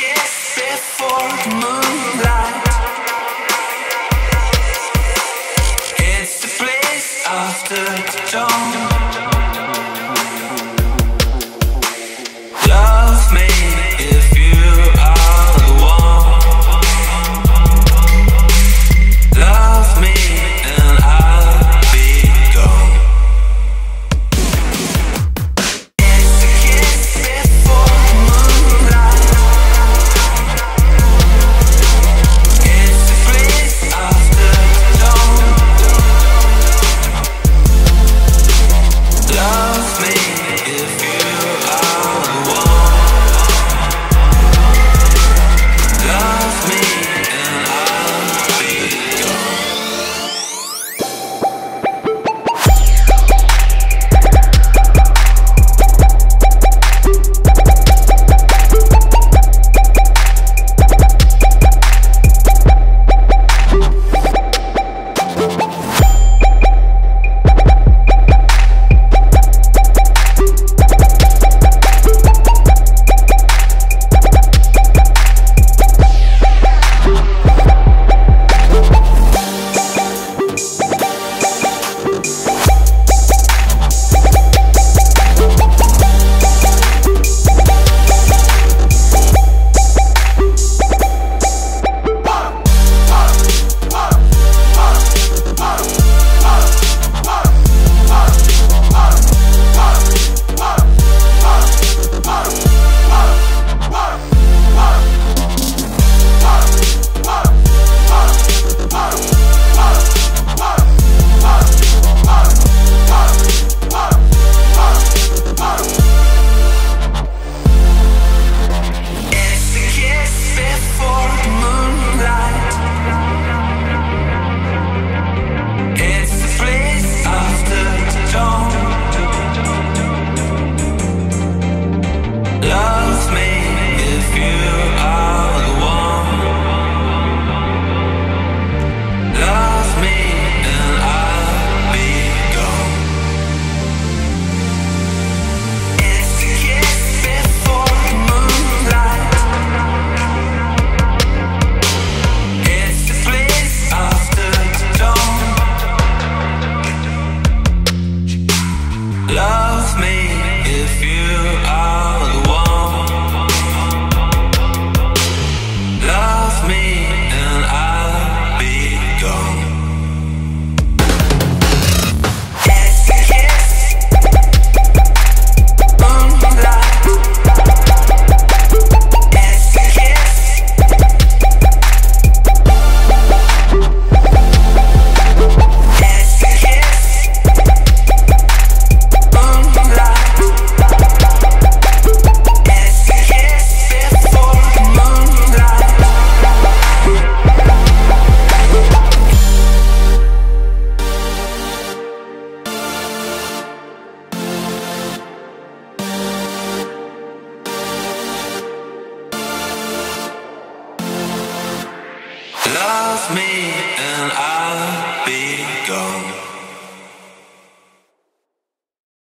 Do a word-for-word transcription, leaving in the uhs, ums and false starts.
kiss before the moonlight. It's the place after the dawn. Love me if you are. Love me if you are the one. Love me and I'll be gone. Love me.